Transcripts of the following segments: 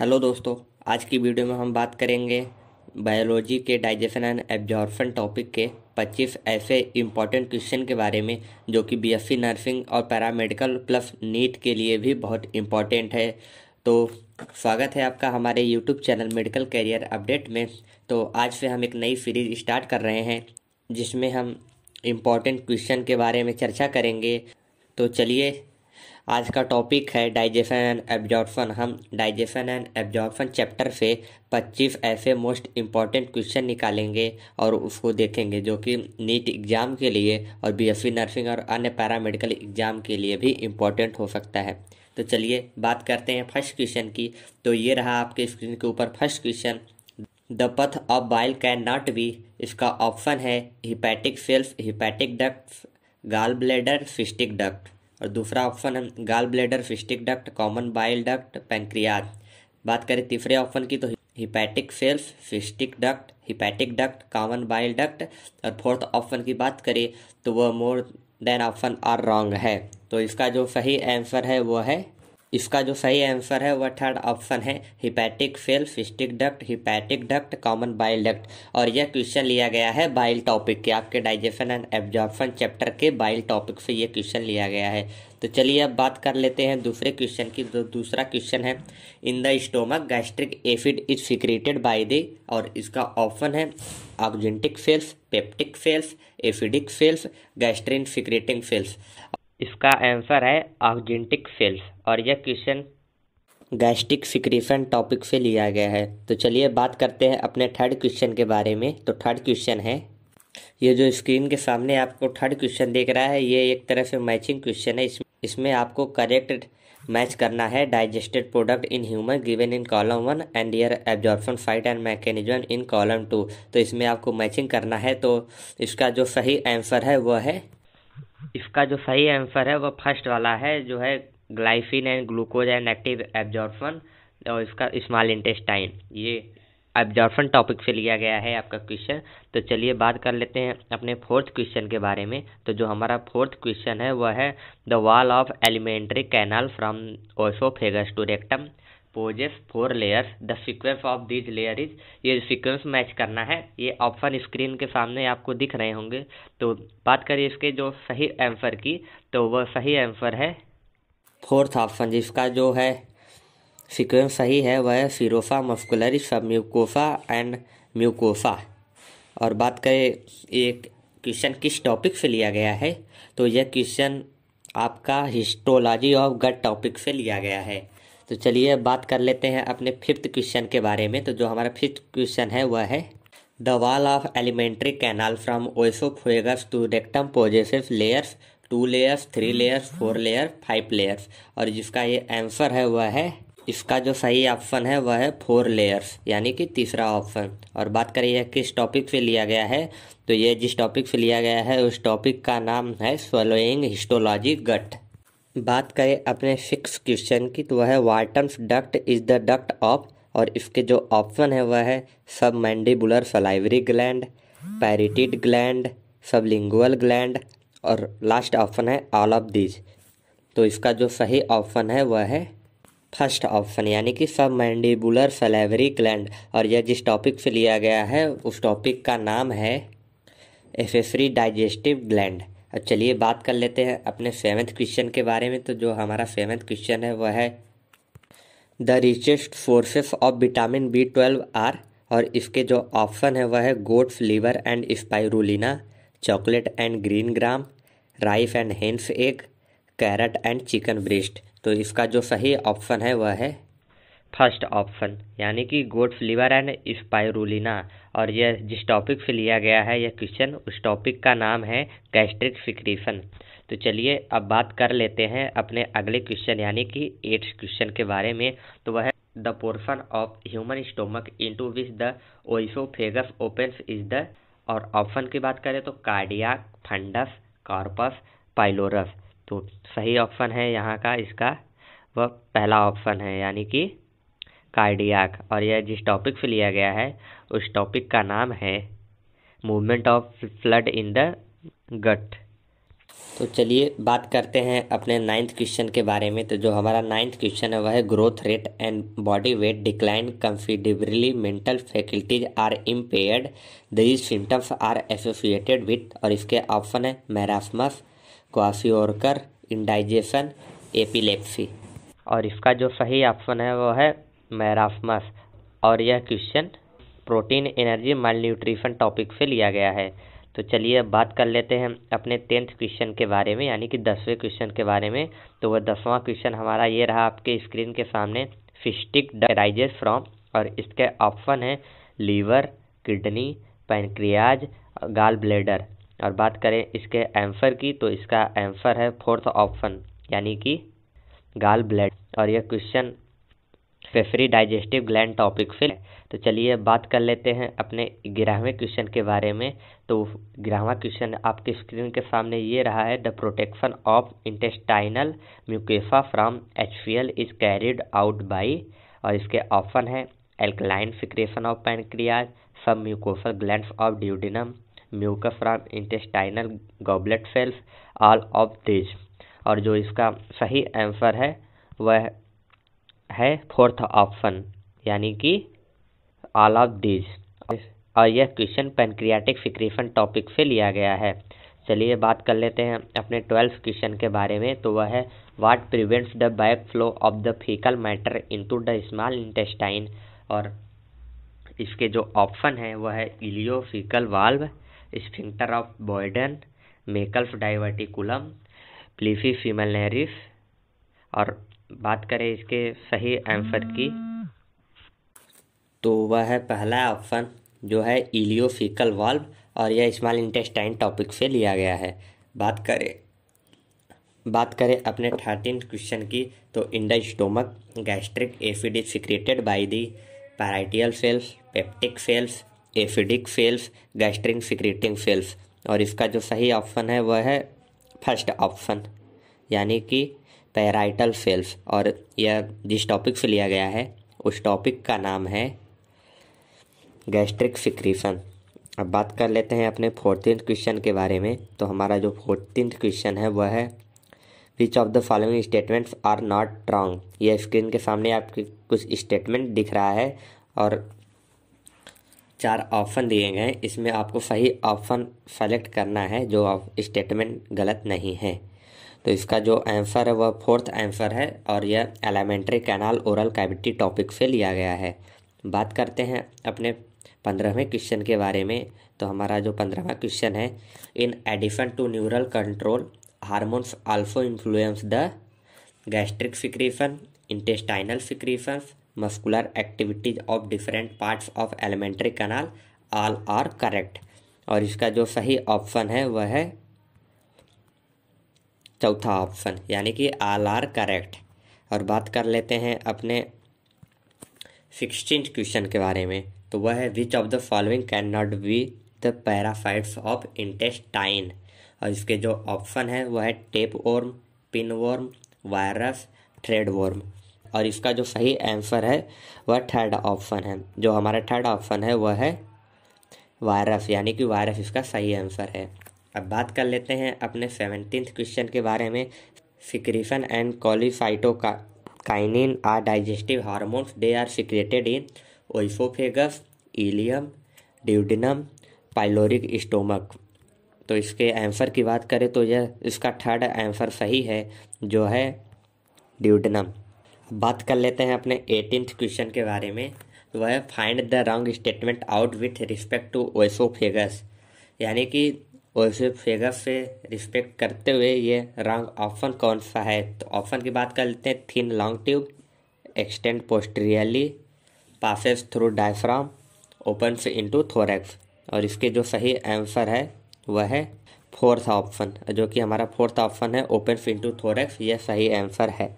Hello दोस्तों, आज की वीडियो में हम बात करेंगे बायोलॉजी के डाइजेशन एंड एब्जॉर्प्शन टॉपिक के 25 ऐसे इम्पॉर्टेंट क्वेश्चन के बारे में जो कि बीएससी नर्सिंग और पैरामेडिकल प्लस नीट के लिए भी बहुत इम्पॉर्टेंट है। तो स्वागत है आपका हमारे YouTube channel medical career update में। तो आज से हम एक नई सीरीज स्टार्ट कर रहे हैं जिसमें हम इम्पॉर्टेंट क्वेश्चन के बारे में चर्चा करेंगे। तो चलिए, आज का टॉपिक है डाइजेशन एंड एब्जॉर्प्शन। हम डाइजेशन एंड एब्जॉर्प्शन चैप्टर से 25 ऐसे मोस्ट इम्पॉर्टेंट क्वेश्चन निकालेंगे और उसको देखेंगे जो कि नीट एग्ज़ाम के लिए और बीएससी नर्सिंग और अन्य पैरामेडिकल एग्ज़ाम के लिए भी इम्पॉर्टेंट हो सकता है। तो चलिए बात करते हैं फर्स्ट क्वेश्चन की। तो ये रहा आपके स्क्रीन के ऊपर first question, the path of bile can not be. इसका ऑप्शन है hepatic cells, hepatic ducts, gall bladder, cystic duct. और दूसरा ऑप्शन है gall bladder, cystic duct, common bile duct, pancreas. बात करें तीसरे ऑप्शन की तो hepatic cells, cystic duct, hepatic duct, common bile duct. और फोर्थ ऑप्शन की बात करें तो वह more than option are wrong है। तो इसका जो सही आंसर है वो है, इसका जो सही आंसर है वह थर्ड ऑप्शन है, hepatic cells, cystic duct, hepatic duct, common bile duct. और यह क्वेश्चन लिया गया है बाइल टॉपिक के, आपके डाइजेशन एंड एब्जॉर्प्शन चैप्टर के बाइल टॉपिक से यह क्वेश्चन लिया गया है। तो चलिए अब बात कर लेते हैं दूसरे क्वेश्चन की। जो दूसरा क्वेश्चन है, in the stomach gastric acid is secreted by the. और इसका ऑप्शन है oxyntic cells, peptic cells, acidic cells, gastrin secreting cells. इसका आंसर है ऑक्जेंटिक सेल्स। और यह क्वेश्चन गैस्ट्रिक सिक्रीशन टॉपिक से लिया गया है। तो चलिए बात करते हैं अपने थर्ड क्वेश्चन के बारे में। तो थर्ड क्वेश्चन है, ये जो स्क्रीन के सामने आपको थर्ड क्वेश्चन देख रहा है, ये एक तरह से मैचिंग क्वेश्चन है। इसमें आपको करेक्ट मैच करना है digested product in human given in column 1 and year absorption site and mechanism in column 2। तो इसमें आपको मैचिंग करना है। तो इसका जो सही आंसर है वह है, इसका जो सही आंसर है वह फर्स्ट वाला है जो है glycine and glucose and active absorption और इसका स्मॉल इंटेस्टाइन। ये एब्जॉर्प्शन टॉपिक से लिया गया है आपका क्वेश्चन। तो चलिए बात कर लेते हैं अपने फोर्थ क्वेश्चन के बारे में। तो जो हमारा फोर्थ क्वेश्चन है वह है the wall of alimentary canal from oesophagus to rectum possesses 4 layers, the sequence of these layer is. ये सीक्वेंस मैच करना है, ये ऑप्शन स्क्रीन के सामने आपको दिख रहे होंगे। तो बात करें इसके जो सही आंसर की तो वह सही आंसर है फोर्थ ऑप्शन, जिसका जो है सीक्वेंस सही है वह है सीरोसा, मस्कुलरी, सब म्यूकोसा एंड म्यूकोसा। और बात करें ये क्वेश्चन किस टॉपिक से लिया गया है तो यह क्वेश्चन आपका हिस्टोलॉजी ऑफ गट टॉपिक से लिया गया है। तो चलिए बात कर लेते हैं अपने फिफ्थ क्वेश्चन के बारे में। तो जो हमारा फिफ्थ क्वेश्चन है वह है the wall of alimentary canal from oesophagus to rectum possesses layers, 2 layers, 3 layers, 4 layers, 5 layers. और जिसका ये आंसर है वह है, इसका जो सही ऑप्शन है वह है 4 लेयर्स, यानी कि तीसरा ऑप्शन। और बात करें यह किस टॉपिक से लिया गया है तो यह जिस टॉपिक से लिया गया है उस टॉपिक का नाम है स्वलोइंग हिस्टोलॉजी गट। बात करें अपने सिक्स क्वेश्चन की तो वह है Wharton's duct is the duct of. और इसके जो ऑप्शन है वह है submandibular salivary gland, parotid gland, sublingual gland और लास्ट ऑप्शन है ऑल ऑफ दीज। तो इसका जो सही ऑप्शन है वह है फर्स्ट ऑप्शन, यानी कि सब मैंडिबुलर सलाइवरी ग्लैंड। और यह जिस टॉपिक से लिया गया है उस टॉपिक का नाम है एक्सेसरी डाइजेस्टिव ग्लैंड। अब चलिए बात कर लेते हैं अपने सेवेंथ क्वेश्चन के बारे में। तो जो हमारा सेवेंथ क्वेश्चन है वह है the richest sources of vitamin B12 are. और इसके जो ऑप्शन है वह है goat's liver and spirulina, chocolate and green gram, rice and hen's egg, carrot and chicken breast. तो इसका जो सही ऑप्शन है वह है फर्स्ट ऑप्शन, यानी कि गोट्स लीवर एंड स्पाइरुलिना। और यह जिस टॉपिक से लिया गया है यह क्वेश्चन, उस टॉपिक का नाम है गैस्ट्रिक सिक्रीशन। तो चलिए अब बात कर लेते हैं अपने अगले क्वेश्चन यानी कि एट क्वेश्चन के बारे में। तो वह the portion of human stomach into which the oesophagus opens is the. और ऑप्शन की बात करें तो कार्डियाक, फंडस, कॉर्पस, पाइलोरस। तो सही ऑप्शन है यहाँ का, इसका वह पहला ऑप्शन है यानी कि कार्डियाक। और यह जिस टॉपिक से लिया गया है उस टॉपिक का नाम है movement of fluid in the gut. तो चलिए बात करते हैं अपने 9th क्वेश्चन के बारे में। तो जो हमारा 9th क्वेश्चन है वह है growth rate and body weight decline considerably, mental faculties are impaired, these symptoms are associated with, और इसके ऑप्शन है मैरास्मस, क्वाशियोरकर, इंडाइजेशन, एपिलेप्सी, और इसका जो सही ऑप्शन है वो है मैरास्मस। और यह question protein, energy, malnutrition topic से लिया गया है। तो चलिए बात कर लेते हैं अपने 10th क्वेश्चन के बारे में, यानी कि 10वें क्वेश्चन के बारे में। तो वह 10वां क्वेश्चन हमारा ये रहा आपके स्क्रीन के सामने, सिस्टिक डायराइजेस फ्रॉम, और इसके ऑप्शन है liver, kidney, pancreas, gall bladder. और बात करें इसके आंसर की, तो इसका आंसर है 4th ऑप्शन, यानी कि गाल ब्लेडर। और यह क्वेश्चन फेफरी डाइजेस्टिव ग्लैंड टॉपिक फिल। तो चलिए बात कर लेते हैं अपने 11वें क्वेश्चन के बारे में। तो 11वां क्वेश्चन आपके स्क्रीन के सामने ये रहा है, the protection of intestinal mucosa from HCl is carried out by, और इसके ऑप्शन है alkaline secretion of pancreas, submucosal glands of duodenum, mucus from intestinal goblet cells, all of this. और जो इसका सही आंसर है वह है 4th ऑप्शन, यानी कि ऑल ऑफ दीज। और यह क्वेश्चन पैनक्रियाटिक सिक्रेशन टॉपिक से लिया गया है। चलिए बात कर लेते हैं अपने 12th क्वेश्चन के बारे में। तो वह है what prevents the back flow of the faecal matter into the small intestine, और इसके जो ऑप्शन है वह है ileocaecal valve, sphincter of Boyden, Meckel's diverticulum, प्लीफी फिमलनेरिस। और बात करें इसके सही आंसर की, तो वह है पहला ऑप्शन जो है इलियोफीकल वाल्व, और यह स्मॉल इंटेस्टाइन टॉपिक से लिया गया है। बात करें अपने 13 क्वेश्चन की, तो in the stomach, gastric acid is secreted by the parietal cells, peptic cells, acidic cells, gastric secreting cells. और इसका जो सही ऑप्शन है वह है 1st ऑप्शन, यानी कि पैराइटल सेल्स। और यह जिस टॉपिक से लिया गया है उस टॉपिक का नाम है गैस्ट्रिक सिक्रीशन। अब बात कर लेते हैं अपने 14th क्वेश्चन के बारे में। तो हमारा जो 14th क्वेश्चन है वह है which of the following statements are not wrong. यह स्क्रीन के सामने आपके कुछ स्टेटमेंट दिख रहा है और 4 ऑप्शन दिए गए हैं, इसमें आपको सही ऑप्शन सेलेक्ट करना है जो स्टेटमेंट गलत नहीं है। तो इसका जो आंसर है वह 4th आंसर है, और यह alimentary canal oral cavity topic से लिया गया है। बात करते हैं अपने 15वें क्वेश्चन के बारे में। तो हमारा जो 15वां क्वेश्चन है, in addition to neural control hormones also influence the gastric secretion, intestinal secretions, muscular activities of different parts of alimentary canal, all are correct. और इसका जो सही ऑप्शन है वह है 4था ऑप्शन, यानी कि ऑल आर करेक्ट। और बात कर लेते हैं अपने 16th क्वेश्चन के बारे में। तो वह है which of the following can not be the parasites of intestine, और इसके जो ऑप्शन है वह है tapeworm, pinworm, virus, threadworm. और इसका जो सही आंसर है वह 3rd ऑप्शन है, जो हमारा 3rd ऑप्शन है वह है वायरस, यानी कि वायरस इसका सही आंसर है। अब बात कर लेते हैं अपने 17th क्वेश्चन के बारे में। Secretion and cholecystokinin are digestive hormones, they are secreted in oesophagus, ileum, duodenum, pyloric stomach. तो इसके आंसर की बात करें तो यह इसका 3rd आंसर सही है, जो है ड्यूडेनम। बात कर लेते हैं अपने 18th क्वेश्चन के बारे में। वह find the wrong statement out with respect to oesophagus, यानी कि ओइसोफेगस से रिस्पेक्ट करते हुए ये रॉन्ग ऑप्शन कौन सा है। तो ऑप्शन की बात कर लेते हैं, thin long tube, extend posteriorly, passes through diaphragm, opens into thorax. और इसके जो सही आंसर है वह है 4th ऑप्शन, जो कि हमारा 4th ऑप्शन है, ओपन्स इनटू थोरैक्स, यह सही आंसर है।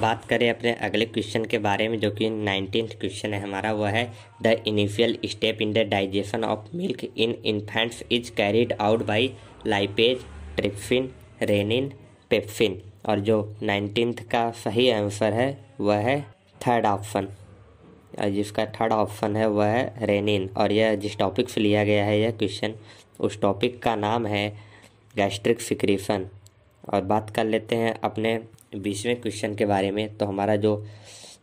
बात करें अपने अगले क्वेश्चन के बारे में, जो कि 19th क्वेश्चन है हमारा, वह है the initial step in the digestion of milk in infants is carried out by lipase, trypsin, rennin, pepsin. और जो 19th का सही आंसर है वह है 3rd ऑप्शन, जिसका 3rd ऑप्शन है वह है रेनिन। और यह जिस टॉपिक से लिया गया है यह क्वेश्चन, उस टॉपिक का नाम है गैस्ट्रिक सिक्रीशन। और बात कर लेते हैं अपने 20वें क्वेश्चन के बारे में। तो हमारा जो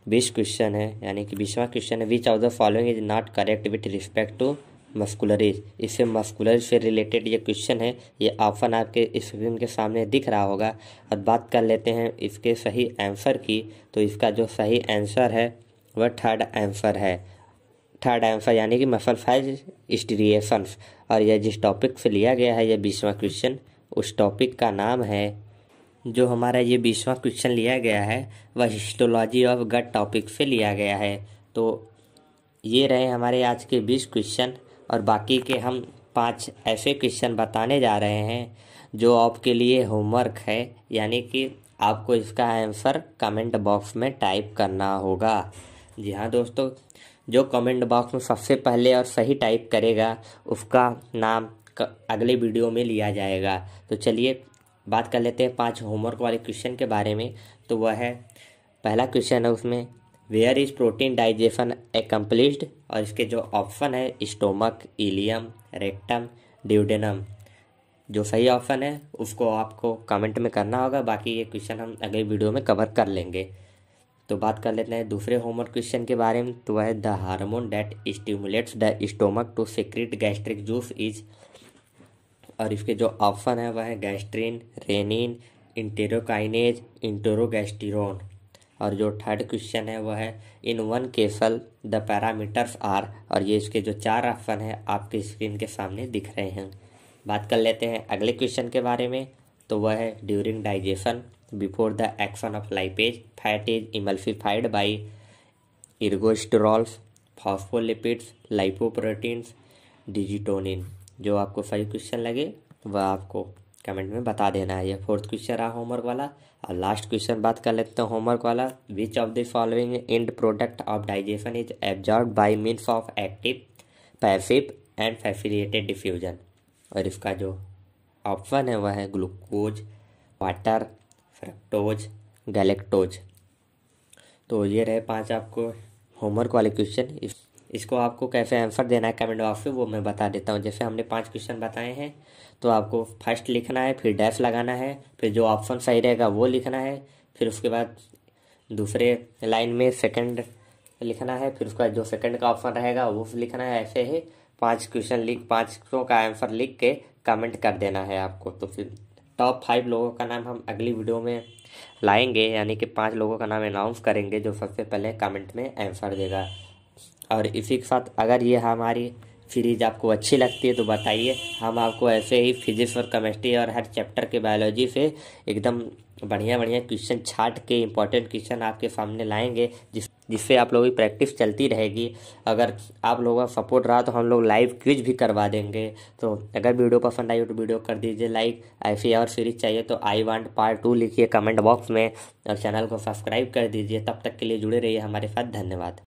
20 क्वेश्चन है यानी कि 20वां क्वेश्चन है, which of the following is not correct with respect to muscularis. इससे मस्कुलरीज से रिलेटेड ये क्वेश्चन है, ये ऑप्शन आपके स्क्रीन के सामने दिख रहा होगा। और बात कर लेते हैं इसके सही आंसर की। तो इसका जो सही आंसर है वह थर्ड आंसर है, थर्ड आंसर यानी कि मसल फाइबर स्ट्रिएशंस। और यह जिस टॉपिक से लिया गया है ये 20वां क्वेश्चन, उस टॉपिक का नाम है, जो हमारा ये 20वां क्वेश्चन लिया गया है वह हिस्टोलॉजी ऑफ गट टॉपिक से लिया गया है। तो ये रहे हमारे आज के 20 क्वेश्चन। और बाकी के हम 5 ऐसे क्वेश्चन बताने जा रहे हैं जो आपके लिए होमवर्क है, यानी कि आपको इसका आंसर कमेंट बॉक्स में टाइप करना होगा। जी हाँ दोस्तों, जो कमेंट बॉक्स में सबसे पहले और सही टाइप करेगा उसका नाम अगले वीडियो में लिया जाएगा। तो चलिए बात कर लेते हैं 5 होमवर्क वाले क्वेश्चन के बारे में। तो वह है, पहला क्वेश्चन है उसमें, where is protein digestion accomplished. और इसके जो ऑप्शन है, स्टोमक, इलियम, रेक्टम, ड्यूडेनम। जो सही ऑप्शन है उसको आपको कमेंट में करना होगा, बाकी ये क्वेश्चन हम अगले वीडियो में कवर कर लेंगे। तो बात कर लेते हैं दूसरे होमवर्क क्वेश्चन के बारे में। तो वह है, the hormone that stimulates the stomach to secrete gastric juice is. और इसके जो ऑप्शन है वह है, गैस्ट्रिन, रेनिन, इंटेरोकाइनेज, इंटेरोगैस्टिरोन। और जो थर्ड क्वेश्चन है वह है, in one castle the parameters are. और ये इसके जो 4 ऑप्शन है आपके स्क्रीन के सामने दिख रहे हैं। बात कर लेते हैं अगले क्वेश्चन के बारे में। तो वह है, during digestion, before the action of lipase, fat is emulsified by ergosterols, phospholipids, lipoproteins, digitonin. जो आपको सही क्वेश्चन लगे वह आपको कमेंट में बता देना है। ये फोर्थ क्वेश्चन रहा होमवर्क वाला। और लास्ट क्वेश्चन बात कर लेते हैं होमवर्क वाला, which of the following end product of digestion is absorb by means of active, passive and facilitated diffusion. और इसका जो ऑप्शन है वह है, ग्लूकोज, वाटर, फ्रक्टोज, गैलेक्टोज। तो ये रहे 5 आपको होमवर्क वाले क्वेश्चन। इसको आपको कैसे आंसर देना है कमेंट बॉक्स में वो मैं बता देता हूँ। जैसे हमने 5 क्वेश्चन बताए हैं, तो आपको फर्स्ट लिखना है, फिर डैश लगाना है, फिर जो ऑप्शन सही रहेगा वो लिखना है, फिर उसके बाद दूसरे लाइन में सेकंड लिखना है, फिर उसका जो सेकंड का ऑप्शन रहेगा वो लिखना है। ऐसे ही 5 क्वेश्चन पाँचों का आंसर लिख के कमेंट कर देना है आपको। तो फिर टॉप 5 लोगों का नाम हम अगली वीडियो में लाएंगे, यानी कि 5 लोगों का नाम अनाउंस करेंगे जो सबसे पहले कमेंट में आंसर देगा। और इसी के साथ अगर ये हमारी सीरीज़ आपको अच्छी लगती है तो बताइए, हम आपको ऐसे ही फिजिक्स और केमिस्ट्री और हर चैप्टर के बायोलॉजी से एकदम बढ़िया क्वेश्चन छाट के इम्पॉर्टेंट क्वेश्चन आपके सामने लाएंगे, जिससे आप लोगों की प्रैक्टिस चलती रहेगी। अगर आप लोगों का सपोर्ट रहा तो हम लोग लाइव क्विज भी करवा देंगे। तो अगर वीडियो पसंद आई हो तो वीडियो कर दीजिए लाइक। ऐसी और सीरीज चाहिए तो आई वांट पार्ट 2 लिखिए कमेंट बॉक्स में और चैनल को सब्सक्राइब कर दीजिए। तब तक के लिए जुड़े रहिए हमारे साथ। धन्यवाद।